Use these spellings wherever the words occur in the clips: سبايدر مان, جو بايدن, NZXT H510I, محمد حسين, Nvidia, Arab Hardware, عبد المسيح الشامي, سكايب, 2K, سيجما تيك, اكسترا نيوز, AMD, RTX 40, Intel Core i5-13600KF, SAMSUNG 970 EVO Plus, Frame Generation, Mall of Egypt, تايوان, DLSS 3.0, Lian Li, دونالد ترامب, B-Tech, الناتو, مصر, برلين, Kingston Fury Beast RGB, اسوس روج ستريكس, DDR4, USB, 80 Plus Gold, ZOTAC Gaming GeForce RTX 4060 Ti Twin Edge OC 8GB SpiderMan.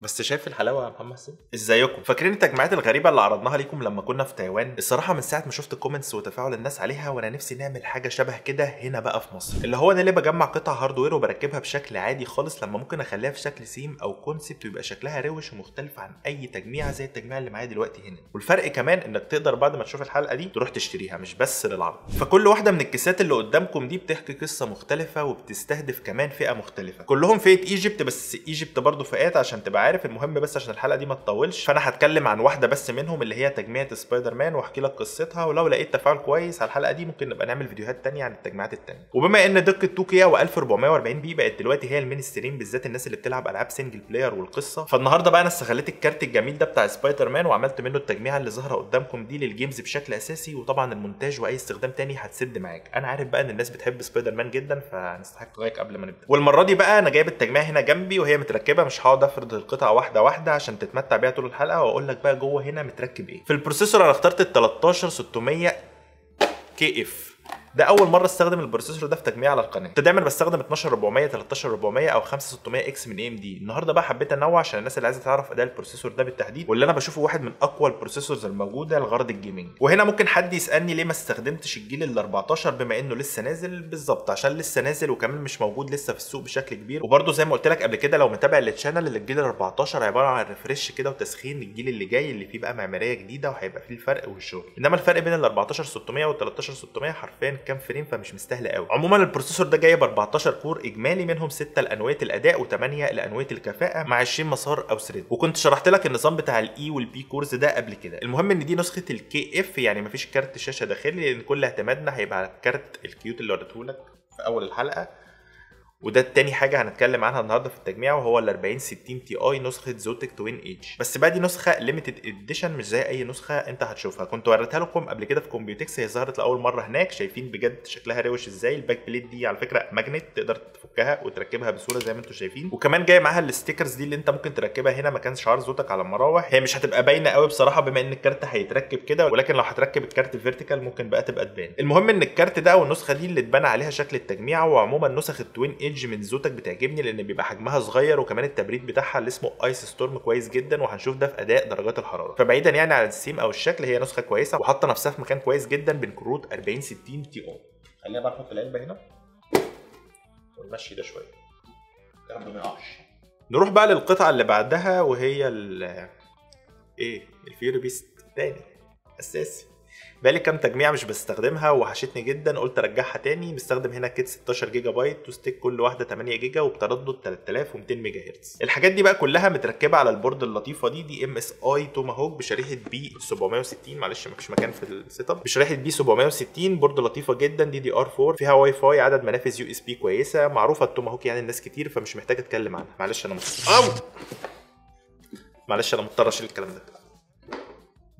بس شايف الحلاوه يا محمد حسين؟ ازيكم؟ فاكرين التجميعات الغريبه اللي عرضناها ليكم لما كنا في تايوان؟ الصراحه من ساعه ما شفت الكومنتس وتفاعل الناس عليها وانا نفسي نعمل حاجه شبه كده هنا بقى في مصر، اللي هو انا ليه بجمع قطع هاردوير وبركبها بشكل عادي خالص لما ممكن اخليها في شكل سيم او كونسبت ويبقى شكلها روش ومختلف عن اي تجميعه زي التجميع اللي معايا دلوقتي هنا، والفرق كمان انك تقدر بعد ما تشوف الحلقه دي تروح تشتريها مش بس للعرض. فكل واحده من الكيسات اللي قدامكم دي بتحكي قصه مختلفه وبتستهدف كمان فئه مختلفه، كلهم فئه ايجيبت، بس ايجيبت برضه فئات عشان تبقى عارف. المهم بس عشان الحلقه دي ما تطولش فانا هتكلم عن واحده بس منهم اللي هي تجميعة سبايدر مان واحكي لك قصتها، ولو لقيت تفاعل كويس على الحلقه دي ممكن نبقى نعمل فيديوهات ثانيه عن التجميعات الثانيه. وبما ان دقه توكيا و1440 بي بقت دلوقتي هي المين ستريم بالذات الناس اللي بتلعب العاب سنجل بلاير والقصه، فالنهارده بقى انا استغلت الكارت الجميل ده بتاع سبايدر مان وعملت منه التجميعه اللي ظاهره قدامكم دي للجيمز بشكل اساسي، وطبعا المونتاج واي استخدام ثاني هتسد معاك. انا عارف بقى ان الناس بتحب سبايدر مان جدا فنستحق لايك قبل ما نبدا. والمره دي بقى انا جايب التجميعه هنا جنبي وهي متركبه، مش هقعد افرض القطعه واحده واحده عشان تتمتع بيها طول الحلقه، واقول لك بقى جوه هنا متركب ايه. في البروسيسور انا اخترت ال 13600 KF، ده اول مره استخدم البروسيسور ده في تجميع على القناه. كنت دايما بستخدم 12400 13400 او 5600X من AMD. النهارده بقى حبيت انوع عشان الناس اللي عايزه تعرف اداء البروسيسور ده بالتحديد، واللي انا بشوفه واحد من اقوى البروسيسورز الموجوده لغرض الجيمنج. وهنا ممكن حد يسالني ليه ما استخدمتش الجيل ال 14 بما انه لسه نازل؟ بالظبط عشان لسه نازل وكمان مش موجود لسه في السوق بشكل كبير، وبرده زي ما قلت لك قبل كده لو متابع التشانل اللي الجيل ال 14 عباره عن ريفريش كده وتسخين الجيل اللي جاي اللي فيه بقى معماريه جديده وهيبقى فيه الفرق والشغل. انما الفرق بين ال 14600 وال 13600 حرفيا كام فريم، فمش مستاهله قوي. عموما البروسيسور ده جايب 14 كور اجمالي، منهم 6 لانويه الاداء و8 لانويه الكفاءه مع 20 مسار او ثريد، وكنت شرحت لك النظام بتاع الاي والبي كورز ده قبل كده. المهم ان دي نسخه الكي اف، يعني مفيش كارت شاشه داخلي لان كل اعتمادنا هيبقى على الكارت الكيوت اللي وريته لك في اول الحلقه، وده تاني حاجه هنتكلم عنها النهارده في التجميع وهو ال 4060 تي اي نسخه زوتك توين ايدج. بس بقى دي نسخه ليميتد اديشن مش زي اي نسخه انت هتشوفها، كنت وريتها لكم قبل كده في كومبيوتكس، هي ظهرت لاول مره هناك. شايفين بجد شكلها روش ازاي. الباك بليت دي على فكره ماجنت تقدر تفكها وتركبها بسهوله زي ما انتم شايفين، وكمان جاي معاها الستيكرز دي اللي انت ممكن تركبها هنا مكان شعار زوتك على المراوح. هي مش هتبقى باينه قوي بصراحه بما ان الكارت هيتركب كده، ولكن لو هتركب الكارت فيرتيكال ممكن بقى تبقى تبان. المهم ان الكارت ده والنسخه دي اللي اتبنى عليها شكل التجميع. وعموما نسخ التوين ايدج من زوتك بتعجبني لان بيبقى حجمها صغير، وكمان التبريد بتاعها اللي اسمه ايس ستورم كويس جدا، وهنشوف ده في اداء درجات الحراره. فبعيدا يعني عن السيم او الشكل هي نسخه كويسه وحاطه نفسها في مكان كويس جدا بين كروت 4060 تي اي. خلينا بقى نحط العلبه هنا ونمشي ده شويه قبل ما يقعش. نروح بقى للقطعه اللي بعدها وهي الفيوري بيست تاني اساسي. بقالي كام تجميع مش بستخدمها وحشتني جدا، قلت ارجعها تاني. مستخدم هنا كيت 16 جيجا بايت وستيك كل واحده 8 جيجا وبتردد 3200 ميجا هرتز. الحاجات دي بقى كلها متركبه على البورد اللطيفه دي، دي MSI TOMAHAWK بشريحه B760، معلش مفيش مكان في السيت اب، بشريحه B760، بورد لطيفه جدا DDR4، فيها واي فاي، عدد منافذ USB كويسه، معروفه التوماهوك يعني الناس كتير فمش محتاج اتكلم عنها. معلش انا مضطر اشيل الكلام ده،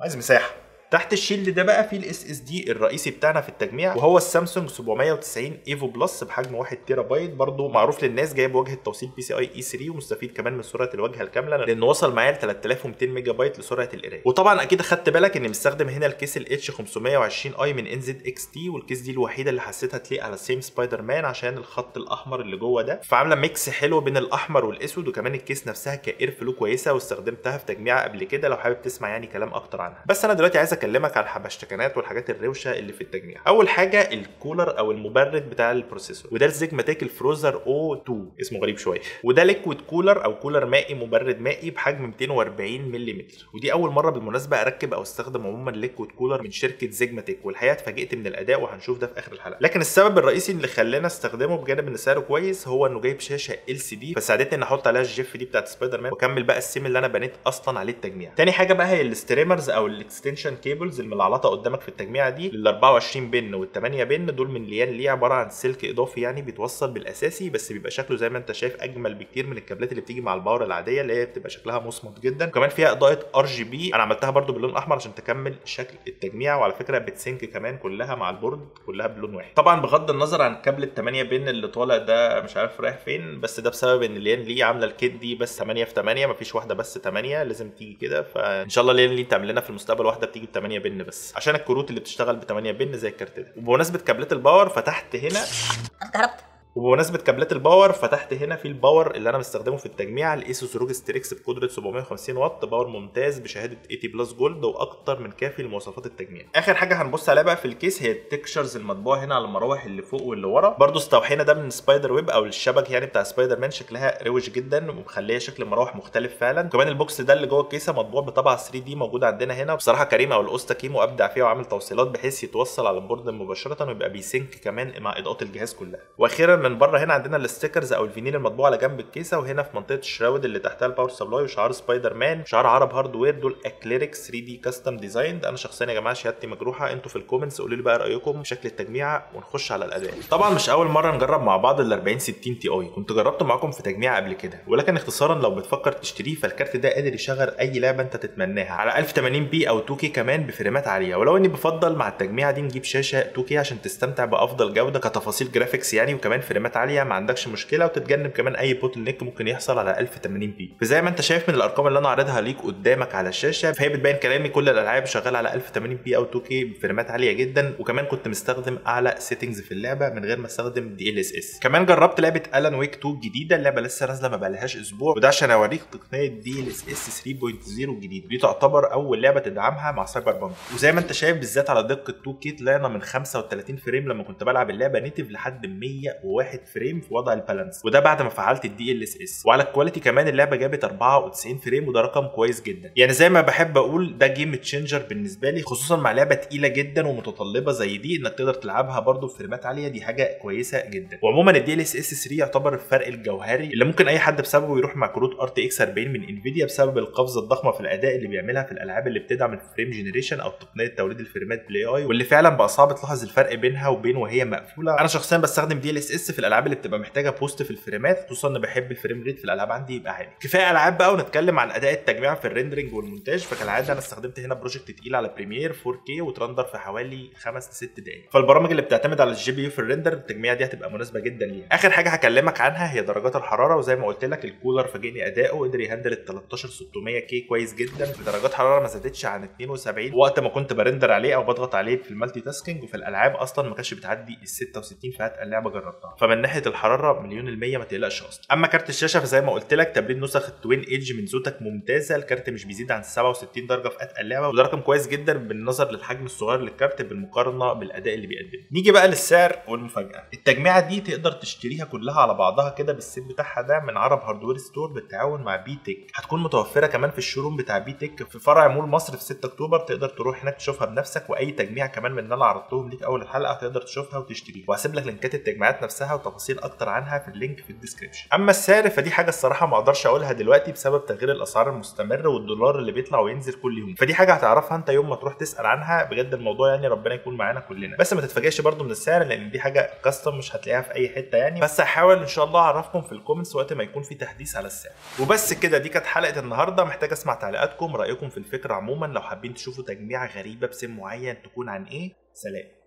عايز مساحه. تحت الشيلد ده بقى فيه الاس اس دي الرئيسي بتاعنا في التجميع وهو السامسونج 970 ايفو بلس بحجم 1 تيرا بايت، برضه معروف للناس، جايب واجهه توصيل PCIe 3 ومستفيد كمان من سرعه الواجهه الكامله لان وصل معايا ل 3200 ميجا بايت لسرعه القرايه. وطبعا اكيد خدت بالك اني مستخدم هنا الكيس ال H520I من NZXT، والكيس دي الوحيده اللي حسيتها تليق على سيم سبايدر مان عشان الخط الاحمر اللي جوه ده، فعامله ميكس حلو بين الاحمر والاسود، وكمان الكيس نفسها كاير فلو كويسه واستخدمتها في تجميع قبل كده لو حابب تسمع يعني كلام اكتر عنها. بس انا دلوقتي عايز اكلمك على الحبشتكنات والحاجات الروشه اللي في التجميع. اول حاجه الكولر او المبرد بتاع البروسيسور، وده السيجما تيك الفروزر O2 اسمه غريب شويه، وده ليكويد كولر او كولر مائي مبرد مائي بحجم 240 ملم، ودي اول مره بالمناسبه اركب او استخدم عموما ليكويد كولر من شركه سيجما تيك، والحقيقه اتفاجئت من الاداء وهنشوف ده في اخر الحلقه. لكن السبب الرئيسي اللي خلانا استخدمه بجانب ان سعره كويس هو انه جايب شاشه LCD فساعدتني ان احط عليها الجيف دي بتاعه سبايدر مان واكمل بقى السيم اللي انا بنيت اصلا عليه التجميع. تاني حاجه بقى هي الستريمرز او الاكستنشن كيبلز الملعلطه قدامك في التجميعه دي، لل 24 بن وال 8 بن دول من ليان لي، عباره عن سلك اضافي يعني بيتوصل بالاساسي، بس بيبقى شكله زي ما انت شايف اجمل بكتير من الكابلات اللي بتيجي مع الباور العاديه اللي هي بتبقى شكلها مصمت جدا. وكمان فيها اضاءه RGB انا عملتها برده باللون احمر عشان تكمل شكل التجميع، وعلى فكره بتسينك كمان كلها مع البورد كلها بلون واحد. طبعا بغض النظر عن كابل ال 8 بن اللي طالع ده مش عارف رايح فين، بس ده بسبب ان ليان لي عامله الكيت دي بس 8 في 8، مفيش واحده بس 8، لازم تيجي كده. فان شاء الله ليان لي تعمل لنا في المستقبل واحده بتيجي 8 بن بس عشان الكروت اللي بتشتغل ب 8 بن زي الكارت ده. وبمناسبه كابلات الباور فتحت هنا وبمناسبه كابلات الباور فتحت هنا في الباور اللي انا بستخدمه في التجميع الاسوس روج ستريكس بقدره 750 واط باور ممتاز بشهاده 80 بلس جولد واكتر من كافي لمواصفات التجميع. اخر حاجه هنبص عليها بقى في الكيس هي التكشرز المطبوعه هنا على المراوح اللي فوق واللي ورا، برضو استوحينا ده من سبايدر ويب او الشبك يعني بتاع سبايدر مان، شكلها روج جدا ومخليه شكل مراوح مختلف فعلا. وكمان البوكس ده اللي جوه الكيسه مطبوع بطبعه 3 دي موجود عندنا هنا، بصراحه كريم او الاسطى كيمو ابدع فيها وعامل توصيلات بحيث يتوصل على البورد مباشره ويبقى بيسنك كمان مع اضاءه الجهاز كلها. واخيرا من بره هنا عندنا الستيكرز او الفينيل المطبوع على جنب الكيسه، وهنا في منطقه الشراود اللي تحتها الباور سبلاي وشعار سبايدر مان وشعار عرب هاردوير، دول اكليريك 3 دي كاستم ديزايند. انا شخصيا يا جماعه شهادتي مجروحه، انتوا في الكومنتس قولوا لي بقى رايكم شكل التجميعه ونخش على الاداء. طبعا مش اول مره نجرب مع بعض ال 4060 تي اي، كنت جربته معاكم في تجميعه قبل كده، ولكن اختصارا لو بتفكر تشتريه فالكارت ده قادر يشغل اي لعبه انت تتمناها على 1080 بي او 2K كمان بفريمات عاليه، ولو اني بفضل مع التجميعه دي نجيب شاشه 2K عشان تستمتع بافضل جوده كتفاصيل جرافيكس يعني، وكمان فريمات عاليه ما عندكش مشكله، وتتجنب كمان اي بوتل نيك ممكن يحصل على 1080 بي. فزي ما انت شايف من الارقام اللي انا عارضها ليك قدامك على الشاشه فهي بتبين كلامي، كل الالعاب شغاله على 1080 بي او 2K بفريمات عاليه جدا، وكمان كنت مستخدم اعلى سيتنجز في اللعبه من غير ما استخدم DLSS. كمان جربت لعبه الان ويك 2 الجديده، اللعبه لسه نازله ما بقالهاش اسبوع، وده عشان اوريك تقنيه DLSS 3.0 الجديده، دي تعتبر اول لعبه تدعمها مع سايبر بانك. وزي ما انت شايف بالذات على دقه 2K طلعنا من 35 فريم لما كنت بلعب اللعبه نيتف لحد 101 فريم في وضع البالانس، وده بعد ما فعلت DLSS. وعلى الكواليتي كمان اللعبه جابت 94 فريم وده رقم كويس جدا، يعني زي ما بحب اقول ده جيم تشينجر بالنسبه لي، خصوصا مع لعبه تقيله جدا ومتطلبه زي دي انك تقدر تلعبها برده بفريمات عاليه، دي حاجه كويسه جدا. وعموما DLSS 3 يعتبر الفرق الجوهري اللي ممكن اي حد بسببه يروح مع كروت RTX 40 من انفيديا بسبب القفزه الضخمه في الاداء اللي بيعملها في الالعاب اللي بتدعم الفريم جنريشن او تقنيه توليد الفريمات بالاي اي، واللي فعلا بقى صعب تلاحظ الفرق بينها وبين وهي مقفوله. انا شخصيا بستخدم DLSS في الالعاب اللي بتبقى محتاجه بوست في الفريمات، خصوصا ان بحب الفريم ريت في الالعاب عندي يبقى عالي. كفايه العاب بقى ونتكلم عن اداء التجميع في الريندرنج والمونتاج. فكالعاده انا استخدمت هنا بروجكت تقيل على بريمير 4K وترندر في حوالي 5 ل 6 دقائق، فالبرامج اللي بتعتمد على الجي بي يو في الريندر التجميع دي هتبقى مناسبه جدا ليها. اخر حاجه هكلمك عنها هي درجات الحراره، وزي ما قلت لك الكولر فاجئني اداؤه، قدر يهندل ال 13600 كي كويس جدا بدرجات حراره ما زادتش عن 72 وقت ما كنت برندر عليه او بضغط عليه في المالتي تاسكينج، وفي الالعاب اصلا ما كانتش بتعدي ال 66 في هات اللعبه جربتها، فمن ناحيه الحراره مليون المية ما تقلقش اصلا. اما كارت الشاشه فزي ما قلت لك تبريد نسخ التوين ايدج من زوتاك ممتازه، الكارت مش بيزيد عن 67 درجه في اتقل لعبه، وده رقم كويس جدا بالنظر للحجم الصغير للكارت بالمقارنه بالاداء اللي بيقدمه. نيجي بقى للسعر والمفاجاه، التجميعه دي تقدر تشتريها كلها على بعضها كده بالسيت بتاعها ده من عرب هاردوير ستور بالتعاون مع B-Tech، هتكون متوفره كمان في الشوروم بتاع B-Tech في فرع مول مصر في 6 اكتوبر، تقدر تروح هناك تشوفها بنفسك، واي تجميع كمان من اللي انا عرضتهم ليك اول الحلقه تقدر تشوفها وتشتريها، وهسيب لك لينكات التجميعات نفسها وتفاصيل اكتر عنها في اللينك في الديسكربشن. اما السعر فدي حاجه الصراحه ما اقدرش اقولها دلوقتي بسبب تغيير الاسعار المستمر والدولار اللي بيطلع وينزل كل يوم، فدي حاجه هتعرفها انت يوم ما تروح تسال عنها بجد، الموضوع يعني ربنا يكون معانا كلنا. بس ما تتفاجئش برده من السعر لان دي حاجه كاستم مش هتلاقيها في اي حته يعني، بس هحاول ان شاء الله اعرفكم في الكومنتس وقت ما يكون في تحديث على السعر. وبس كده، دي كانت حلقه النهارده، محتاج اسمع تعليقاتكم رايكم في الفكره عموما، لو حابين تشوفوا تجميعه غريبه بسم معين تكون عن ايه. سلام.